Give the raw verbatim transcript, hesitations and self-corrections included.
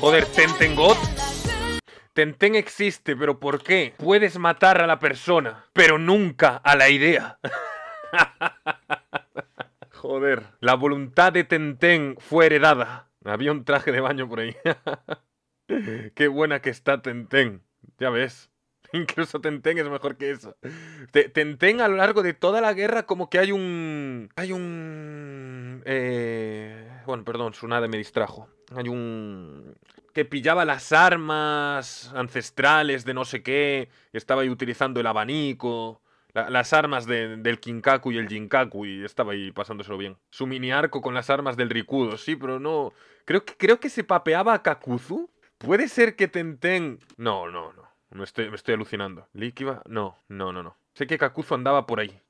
Joder, Tenten God. Tenten existe, pero ¿por qué? Puedes matar a la persona, pero nunca a la idea. Joder. La voluntad de Tenten fue heredada. Había un traje de baño por ahí. Qué buena que está Tenten. Ya ves. Incluso Tenten es mejor que eso. Tenten a lo largo de toda la guerra como que hay un... Hay un... Eh... Bueno, perdón, Tsunade me distrajo. Hay un... que pillaba las armas ancestrales de no sé qué. Estaba ahí utilizando el abanico. La, las armas de, del Kinkaku y el Ginkaku. Y estaba ahí pasándoselo bien. Su mini arco con las armas del Rikudo. Sí, pero no... Creo que, creo que se papeaba a Kakuzu. ¿Puede ser que Tenten...? No, no, no. Me estoy, me estoy alucinando. ¿Líquiva? No, no, no, no. Sé que Kakuzu andaba por ahí.